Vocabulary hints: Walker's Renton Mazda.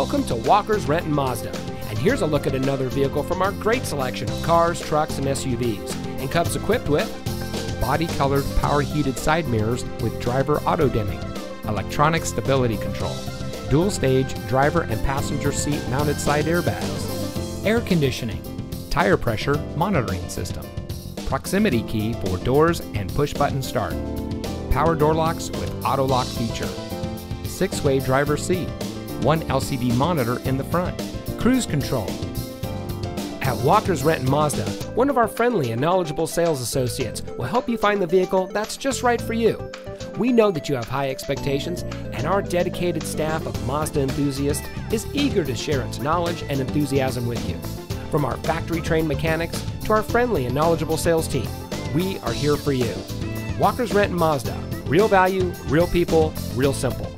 Welcome to Walker's Renton Mazda, and here's a look at another vehicle from our great selection of cars, trucks, and SUVs, and comes equipped with body-colored power-heated side mirrors with driver auto-dimming, electronic stability control, dual-stage driver and passenger seat mounted side airbags, air conditioning, tire pressure monitoring system, proximity key for doors and push-button start, power door locks with auto lock feature, six-way driver seat, one LCD monitor in the front, cruise control. At Walker's Renton Mazda, one of our friendly and knowledgeable sales associates will help you find the vehicle that's just right for you. We know that you have high expectations, and our dedicated staff of Mazda enthusiasts is eager to share its knowledge and enthusiasm with you. From our factory-trained mechanics to our friendly and knowledgeable sales team, we are here for you. Walker's Renton Mazda, real value, real people, real simple.